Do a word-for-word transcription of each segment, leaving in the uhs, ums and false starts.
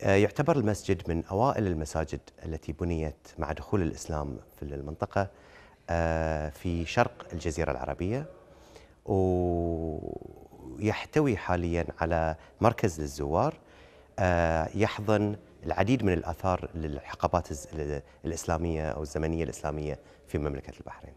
يعتبر المسجد من أوائل المساجد التي بنيت مع دخول الإسلام في المنطقة في شرق الجزيرة العربية، ويحتوي حاليا على مركز للزوار يحضن العديد من الآثار للحقبات الإسلامية أو الزمنية الإسلامية في مملكة البحرين.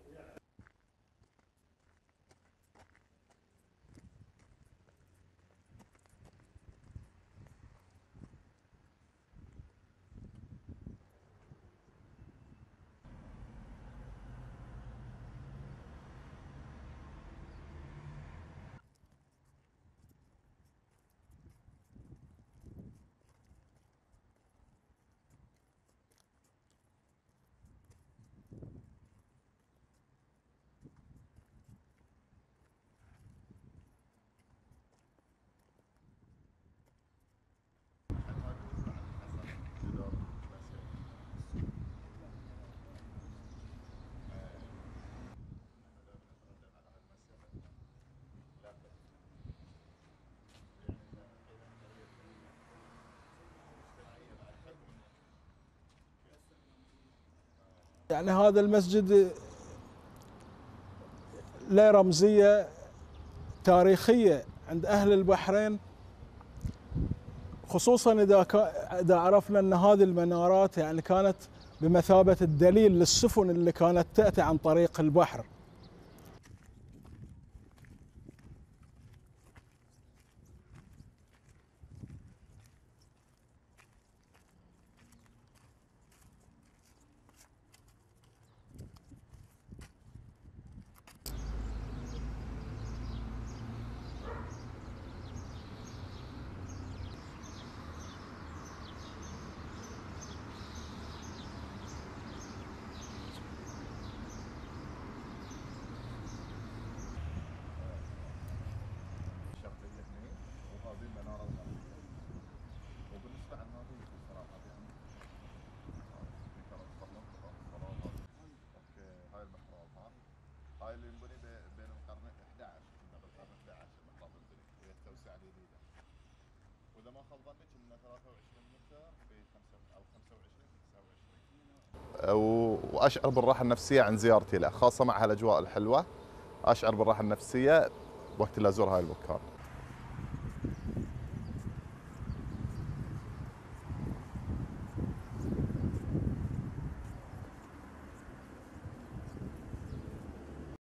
يعني هذا المسجد له رمزية تاريخية عند أهل البحرين، خصوصاً إذا إذا عرفنا أن هذه المنارات يعني كانت بمثابة الدليل للسفن اللي كانت تأتي عن طريق البحر. وأشعر بالراحة النفسية عن زيارتي له، خاصة مع هالأجواء الحلوة أشعر بالراحة النفسية وقت اللي أزور هاي المكان.